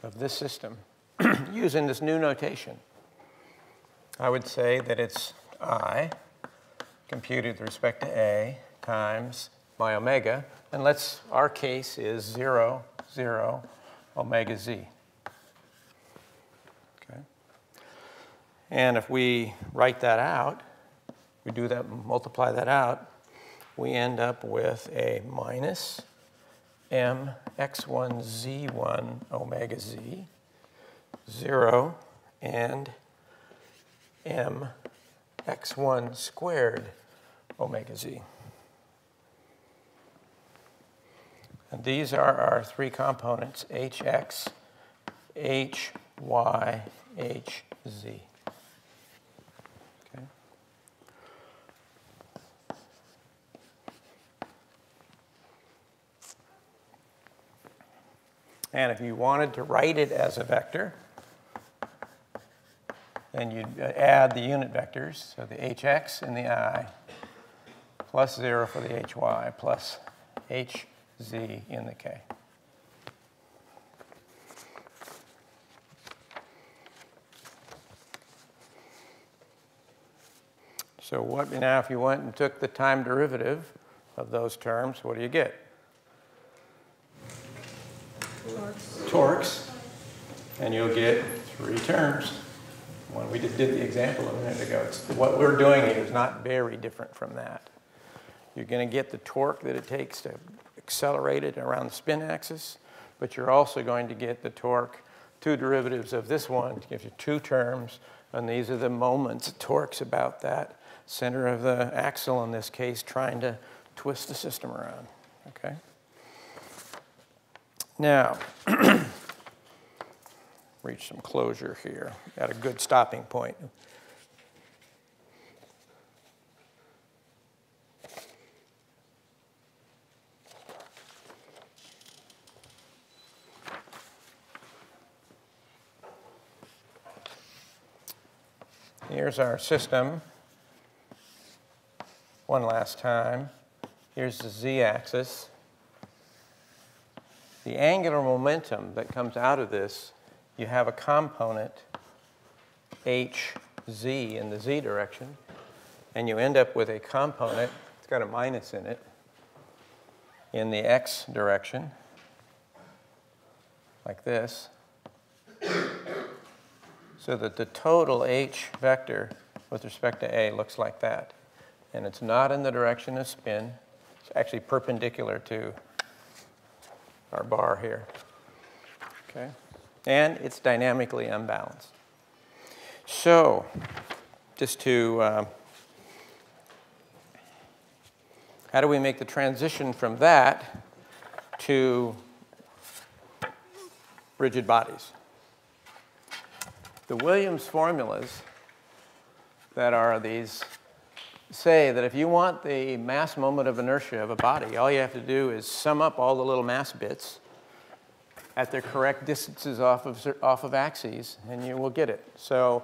of this system using this new notation, I would say that it's I computed with respect to A times my omega. And our case is 0, 0, omega z. Okay. And if we write that out, we do that, multiply that out, we end up with a minus m x1 z1 omega z 0 and m x1 squared omega z. And these are our three components, hx, hy, hz. And if you wanted to write it as a vector, and you'd add the unit vectors, so the hx and the I, plus 0 for the hy, plus hz in the k. So what, now if you went and took the time derivative of those terms, what do you get? Torques. And you'll get three terms. One we did the example a minute ago. It's, what we're doing here is not very different from that. You're going to get the torque that it takes to accelerate it around the spin axis, but you're also going to get the torque, two derivatives of this one, gives you two terms, and these are the moments, torques about that center of the axle, in this case, trying to twist the system around, okay? Now, reach some closure here. Got a good stopping point. Here's our system. One last time. Here's the z-axis. The angular momentum that comes out of this, you have a component hz in the z direction, and you end up with a component, it's got a minus in it, in the x direction, like this, so that the total h vector with respect to a looks like that. And it's not in the direction of spin. It's actually perpendicular to our bar here. Okay, and it's dynamically unbalanced. So just to, how do we make the transition from that to rigid bodies? The Williams formulas that are these say that if you want the mass moment of inertia of a body, all you have to do is sum up all the little mass bits at their correct distances off of axes, and you will get it. So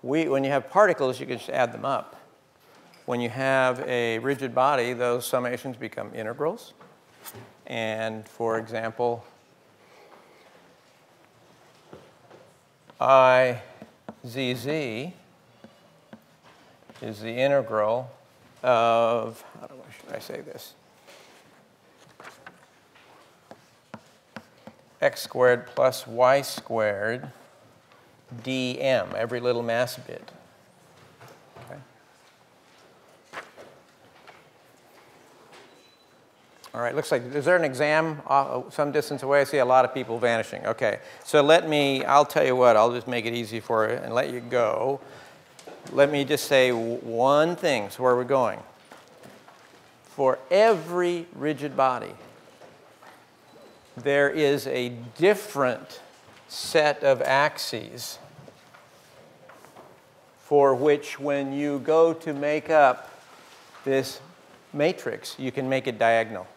when you have particles, you can just add them up. When you have a rigid body, those summations become integrals. And for example, IZZ is the integral of, how should I say this? X squared plus y squared dm, every little mass bit. Okay. All right, looks like, is there an exam some distance away? I see a lot of people vanishing. Okay, so I'll tell you what, I'll just make it easy for you and let you go. Let me just say one thing, so where we're going. For every rigid body, there is a different set of axes for which, when you go to make up this matrix, you can make it diagonal.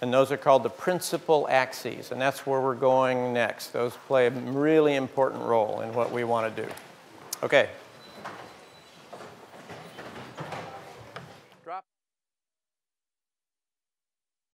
And those are called the principal axes, and that's where we're going next. Those play a really important role in what we want to do. Okay.